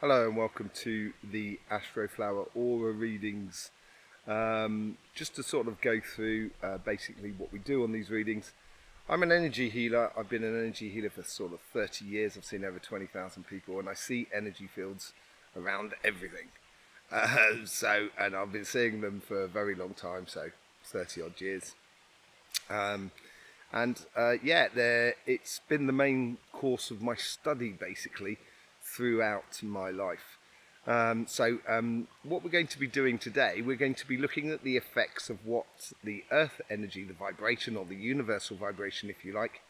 Hello and welcome to the Astroflower aura readings. Just to sort of go through basically what we do on these readings. I'm an energy healer. I've been an energy healer for sort of 30 years. I've seen over 20,000 people and I see energy fields around everything. And I've been seeing them for a very long time, so 30 odd years. It's been the main course of my study basically throughout my life. What we're going to be doing today, we're going to be looking at the effects of what the earth energy, the vibration or the universal vibration if you like,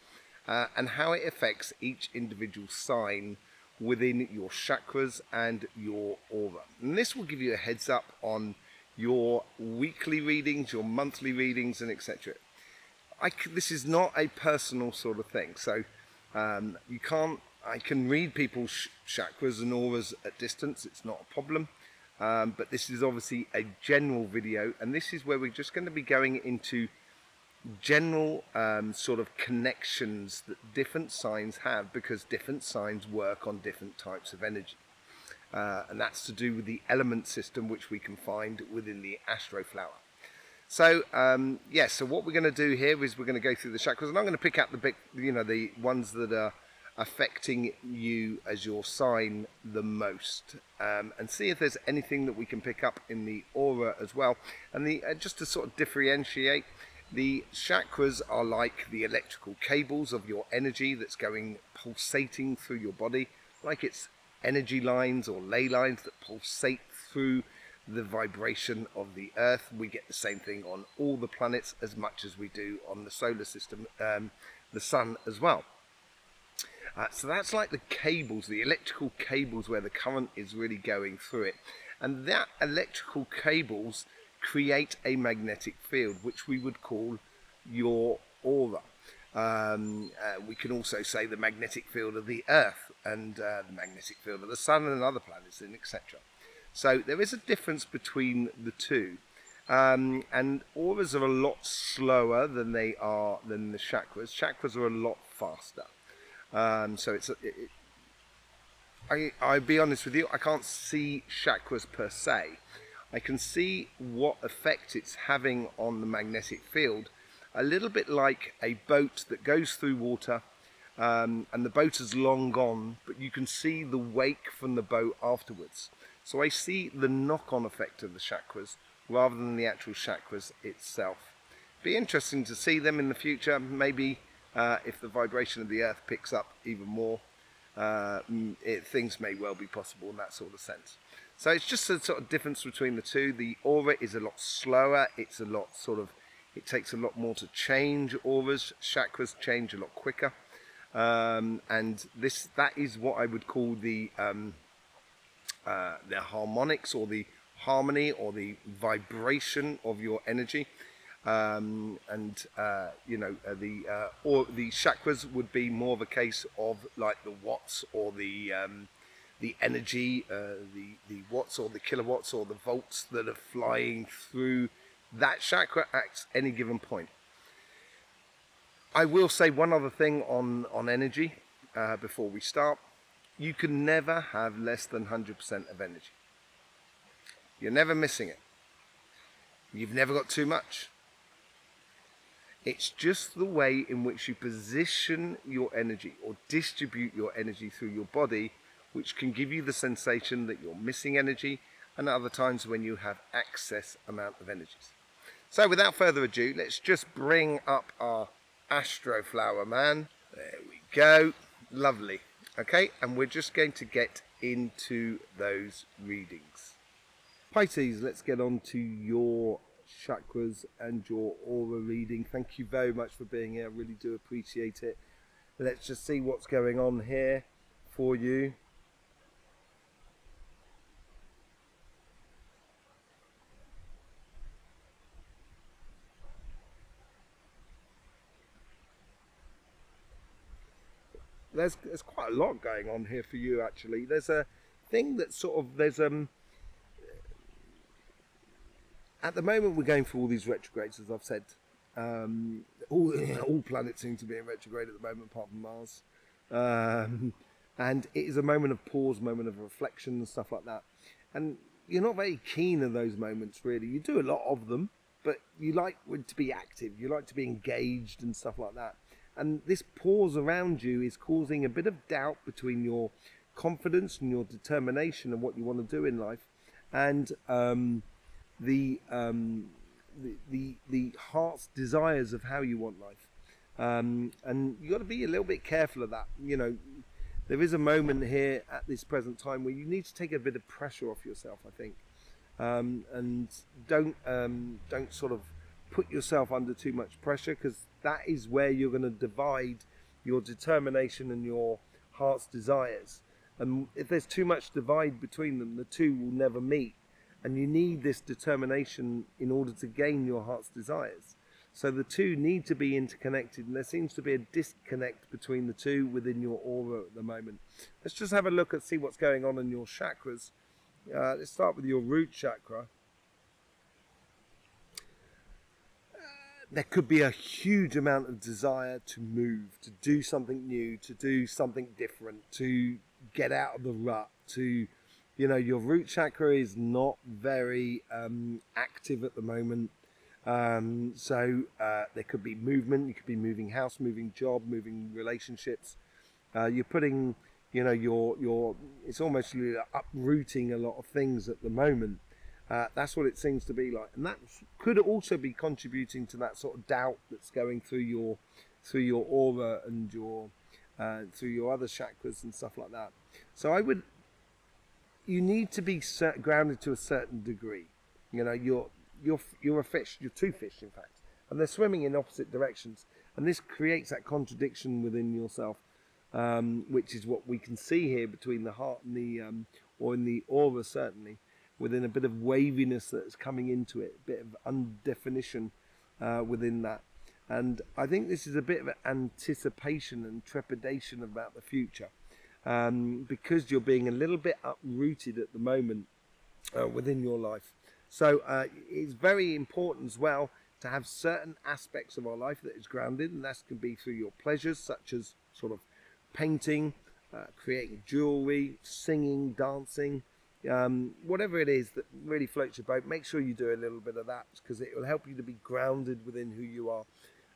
and how it affects each individual sign within your chakras and your aura. And this will give you a heads up on your weekly readings, your monthly readings and etc. This is not a personal sort of thing, so you can't, I can read people's chakras and auras at distance, it's not a problem, but this is obviously a general video and this is where we're just going to be going into general sort of connections that different signs have, because different signs work on different types of energy, and that's to do with the element system which we can find within the Astroflower. So so what we're going to do here is we're going to go through the chakras, and I'm going to pick out the big, you know, the ones that are affecting you as your sign the most, and see if there's anything that we can pick up in the aura as well. And the just to sort of differentiate, the chakras are like the electrical cables of your energy that's going pulsating through your body, like it's energy lines or ley lines that pulsate through the vibration of the earth. We get the same thing on all the planets as much as we do on the solar system, the sun as well. So that's like the cables, the electrical cables where the current is really going through it. And that electrical cables create a magnetic field, which we would call your aura. We can also say the magnetic field of the earth and the magnetic field of the sun and other planets and etc. So there is a difference between the two. And auras are a lot slower than they are than the chakras. Chakras are a lot faster. I'll be honest with you, I can't see chakras per se. I can see what effect it's having on the magnetic field, a little bit like a boat that goes through water, and the boat is long gone, but you can see the wake from the boat afterwards. So I see the knock-on effect of the chakras rather than the actual chakras itself. Be interesting to see them in the future, maybe. If the vibration of the earth picks up even more, things may well be possible in that sort of sense. So it's just a sort of difference between the two. The aura is a lot slower, it's a lot sort of, it takes a lot more to change auras. Chakras change a lot quicker, and that is what I would call the harmonics or the harmony or the vibration of your energy. Or the chakras would be more of a case of like the watts or the energy, the watts or the kilowatts or the volts that are flying through that chakra at any given point. I will say one other thing on energy before we start. You can never have less than 100% of energy. You're never missing it. You've never got too much. It's just the way in which you position your energy or distribute your energy through your body, which can give you the sensation that you're missing energy, and other times when you have excess amount of energies. So without further ado, let's just bring up our Astroflower man. There we go. Lovely. Okay, and we're just going to get into those readings. Pisces, let's get on to your chakras and your aura reading. Thank you very much for being here, I really do appreciate it. Let's just see what's going on here for you. There's quite a lot going on here for you actually. There's a thing that sort of, at the moment we're going through all these retrogrades, as I've said. All planets seem to be in retrograde at the moment apart from Mars. and it is a moment of pause, moment of reflection, stuff like that. And you're not very keen on those moments, really. You do a lot of them, but you like to be active, you like to be engaged and stuff like that. And this pause around you is causing a bit of doubt between your confidence and your determination and what you want to do in life, and the heart's desires of how you want life. And you've got to be a little bit careful of that. You know, there is a moment here at this present time where you need to take a bit of pressure off yourself, I think, and don't sort of put yourself under too much pressure, because that is where you're going to divide your determination and your heart's desires. And if there's too much divide between them, the two will never meet. And you need this determination in order to gain your heart's desires. So the two need to be interconnected, and there seems to be a disconnect between the two within your aura at the moment. Let's just have a look and see what's going on in your chakras. Let's start with your root chakra. There could be a huge amount of desire to move, to do something new, to do something different, to get out of the rut, to, you know, your root chakra is not very active at the moment. So there could be movement. You could be moving house, moving job, moving relationships. You're putting, you know, it's almost like you're uprooting a lot of things at the moment. That's what it seems to be like, and that could also be contributing to that sort of doubt that's going through your aura and your through your other chakras and stuff like that. So you need to be grounded to a certain degree. You know, you're a fish, you're two fish in fact, and they're swimming in opposite directions, and this creates that contradiction within yourself, which is what we can see here between the heart and the or in the aura, certainly, within a bit of waviness that's coming into it, a bit of undefinition within that. And I think this is a bit of an anticipation and trepidation about the future, because you're being a little bit uprooted at the moment within your life. So it's very important as well to have certain aspects of our life that is grounded, and that can be through your pleasures, such as sort of painting, creating jewelry, singing, dancing, whatever it is that really floats your boat. Make sure you do a little bit of that, because it will help you to be grounded within who you are.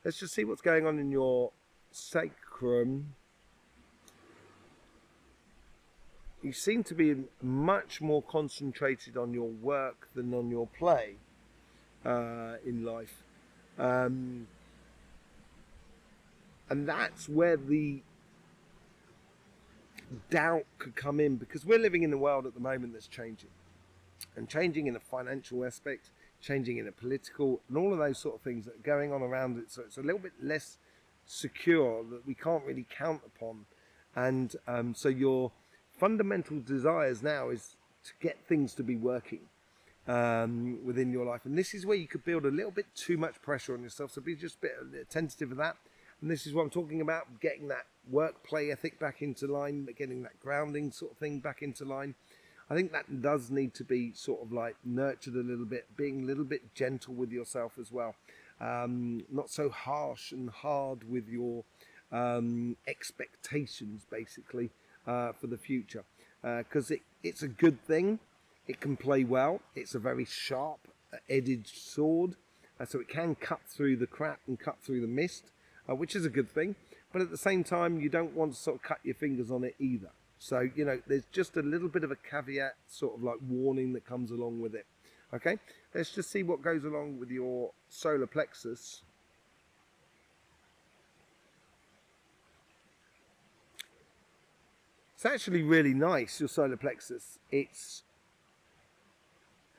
Let's just see what's going on in your sacrum. You seem to be much more concentrated on your work than on your play in life, and that's where the doubt could come in, because we're living in a world at the moment that's changing, and changing in a financial aspect, changing in a political, and all of those sort of things that are going on around it. So it's a little bit less secure, that we can't really count upon. And so your fundamental desires now is to get things to be working within your life, and this is where you could build a little bit too much pressure on yourself, so be just a bit tentative of that. And this is what I'm talking about, getting that work play ethic back into line, getting that grounding sort of thing back into line. I think that does need to be sort of like nurtured a little bit, being a little bit gentle with yourself as well. Not so harsh and hard with your expectations, basically, for the future. Because it's a good thing. It can play well. It's a very sharp-edged sword. So it can cut through the crap and cut through the mist. Which is a good thing, but at the same time you don't want to sort of cut your fingers on it either. So, you know, there's just a little bit of a caveat, sort of like warning, that comes along with it. Okay, let's just see what goes along with your solar plexus. It's actually really nice, your solar plexus. It's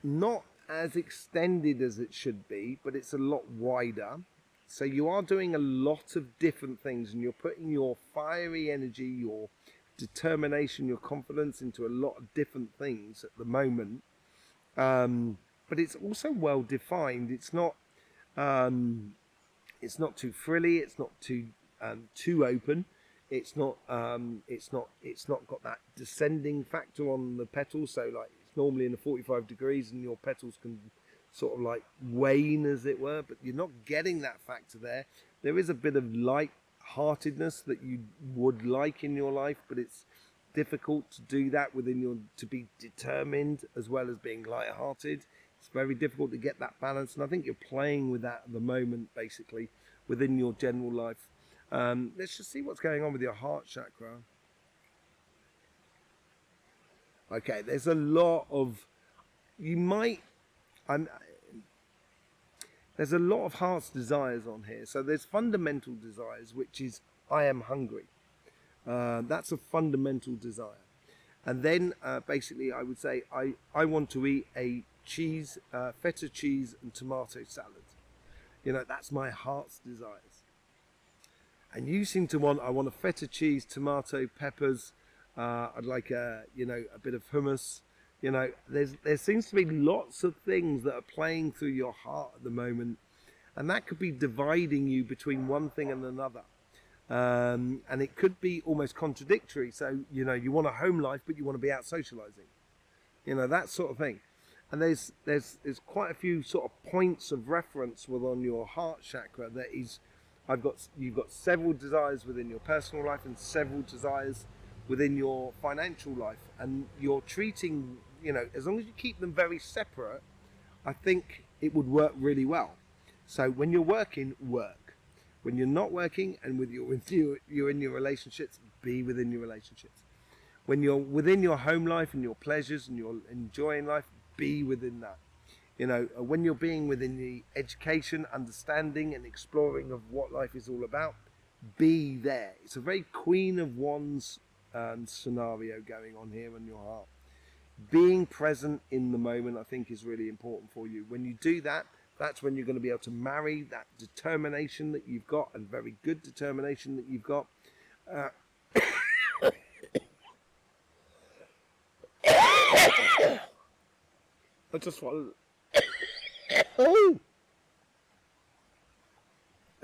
not as extended as it should be, but it's a lot wider. So you are doing a lot of different things, and you're putting your fiery energy, your determination, your confidence into a lot of different things at the moment. But it's also well defined. It's not too frilly. It's not too too open. It's not got that descending factor on the petals. So like it's normally in the 45 degrees, and your petals can sort of like wane, as it were, but you're not getting that factor there. There is a bit of light-heartedness that you would like in your life, but it's difficult to do that within your, to be determined as well as being light-hearted. It's very difficult to get that balance, and I think you're playing with that at the moment, basically, within your general life. Let's just see what's going on with your heart chakra. Okay, there's a lot of, there's a lot of heart's desires on here. So there's fundamental desires, which is, I am hungry. That's a fundamental desire. And then basically I would say, I want to eat a cheese, feta cheese and tomato salad. You know, that's my heart's desires. And you seem to want, I want a feta cheese, tomato, peppers. I'd like a, you know, a bit of hummus. You know, there seems to be lots of things that are playing through your heart at the moment, and that could be dividing you between one thing and another. And it could be almost contradictory. So, you know, you want a home life, but you want to be out socializing, you know, that sort of thing. And there's quite a few sort of points of reference within your heart chakra. That is, you've got several desires within your personal life and several desires within your financial life, and you're treating, you know, as long as you keep them very separate, I think it would work really well. So when you're working, work. When you're not working and you're in your relationships, be within your relationships. When you're within your home life and your pleasures and you're enjoying life, be within that. You know, when you're being within the education, understanding and exploring of what life is all about, be there. It's a very Queen of Wands scenario going on here in your heart. Being present in the moment, I think, is really important for you. When you do that, that's when you're going to be able to marry that determination that you've got, and very good determination that you've got. I just swallowed. I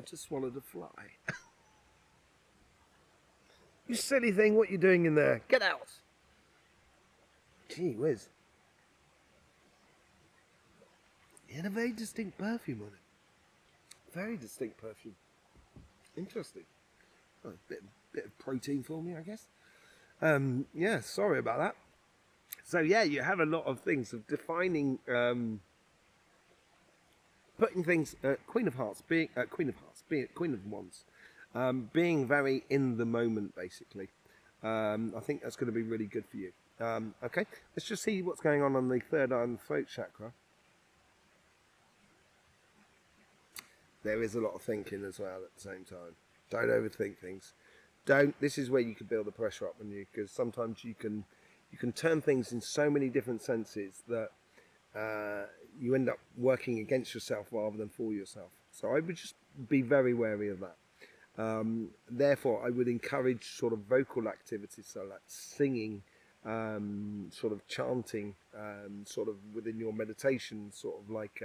just swallowed a fly. You silly thing, what are you doing in there? Get out. Gee whiz. He had a very distinct perfume on it. Very distinct perfume. Interesting. Oh, bit of protein for me, I guess. Yeah, sorry about that. So yeah, you have a lot of things of defining, putting things. Queen of Hearts, being Queen of Hearts, being Queen of Wands, being very in the moment, basically. I think that's going to be really good for you. Okay, let's just see what's going on the third eye and the throat chakra. There is a lot of thinking as well at the same time. Don't overthink things. Don't. This is where you can build the pressure up on you, because sometimes you can turn things in so many different senses that you end up working against yourself rather than for yourself. So I would just be very wary of that. Therefore, I would encourage sort of vocal activities, so like singing, sort of chanting, sort of within your meditation, sort of like.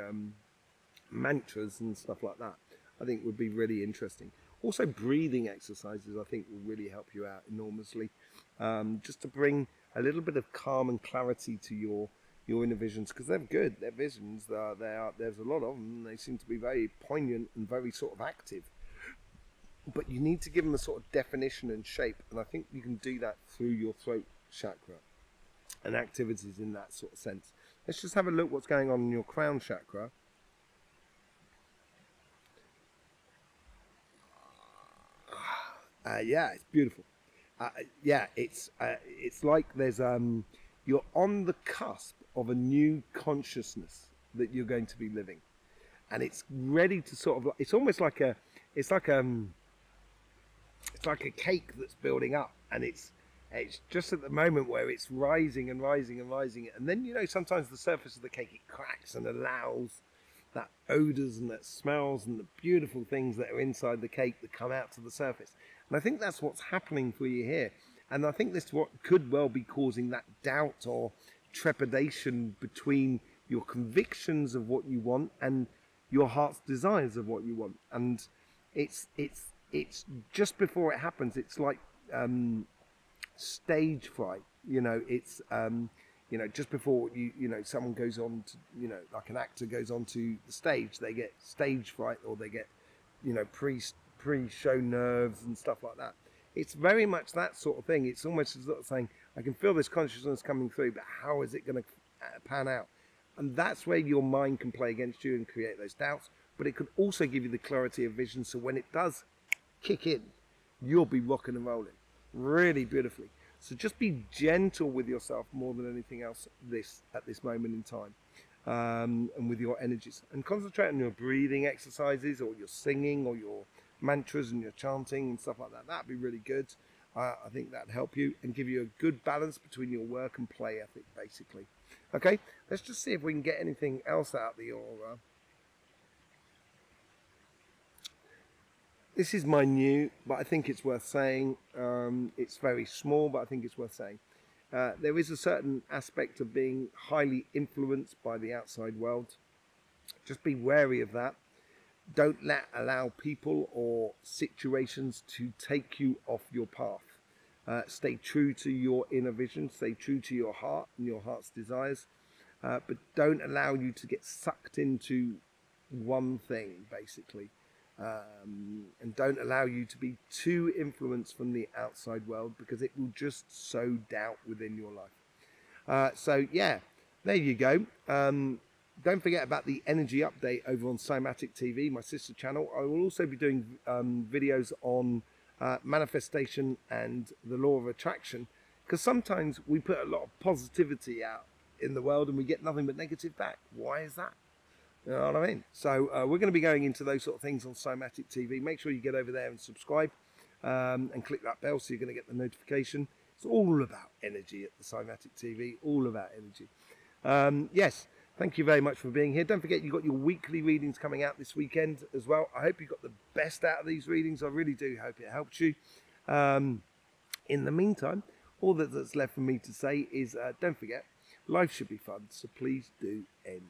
Mantras and stuff like that, I think would be really interesting. Also, breathing exercises, I think, will really help you out enormously, just to bring a little bit of calm and clarity to your inner visions, because they're good. They're visions. There's a lot of them. They seem to be very poignant and very sort of active. But you need to give them a sort of definition and shape, and I think you can do that through your throat chakra and activities in that sort of sense. Let's just have a look what's going on in your crown chakra. Yeah, it's beautiful. Yeah, it's like there's you're on the cusp of a new consciousness that you're going to be living, and it's ready to sort of. It's almost like a, it's like a cake that's building up, and it's just at the moment where it's rising and rising and rising, and then you know sometimes the surface of the cake it cracks and allows. That odors and that smells and the beautiful things that are inside the cake that come out to the surface. And I think that's what's happening for you here. And I think this what could well be causing that doubt or trepidation between your convictions of what you want and your heart's desires of what you want. And it's just before it happens, it's like stage fright. You know, it's you know, just before you know, someone goes on to, you know, like an actor goes on to the stage, they get stage fright or they get, you know, pre-show nerves and stuff like that. It's very much that sort of thing. It's almost as though saying, I can feel this consciousness coming through, but how is it going to pan out? And that's where your mind can play against you and create those doubts, but it can also give you the clarity of vision, so when it does kick in, you'll be rocking and rolling really beautifully. So just be gentle with yourself more than anything else at this moment in time, and with your energies. And concentrate on your breathing exercises, or your singing, or your mantras and your chanting and stuff like that. That'd be really good. I think that'd help you and give you a good balance between your work and play ethic, basically. Okay, let's just see if we can get anything else out of the aura. This is minute, but I think it's worth saying. It's very small, but I think it's worth saying. There is a certain aspect of being highly influenced by the outside world. Just be wary of that. Don't allow people or situations to take you off your path. Stay true to your inner vision, stay true to your heart and your heart's desires, but don't allow you to get sucked into one thing, basically. And don't allow you to be too influenced from the outside world, because it will just sow doubt within your life. So yeah, there you go. Don't forget about the energy update over on Cymatic TV, my sister channel. I will also be doing videos on manifestation and the law of attraction, because sometimes we put a lot of positivity out in the world and we get nothing but negative back. Why is that? You know what I mean? So we're going to be going into those sort of things on Cymatic TV. Make sure you get over there and subscribe, and click that bell so you're going to get the notification. It's all about energy at the Cymatic TV, all about energy. Yes. Thank you very much for being here. Don't forget, you've got your weekly readings coming out this weekend as well. I hope you got the best out of these readings. I really do hope it helps you. In the meantime, all that's left for me to say is, don't forget, life should be fun, so please do enjoy.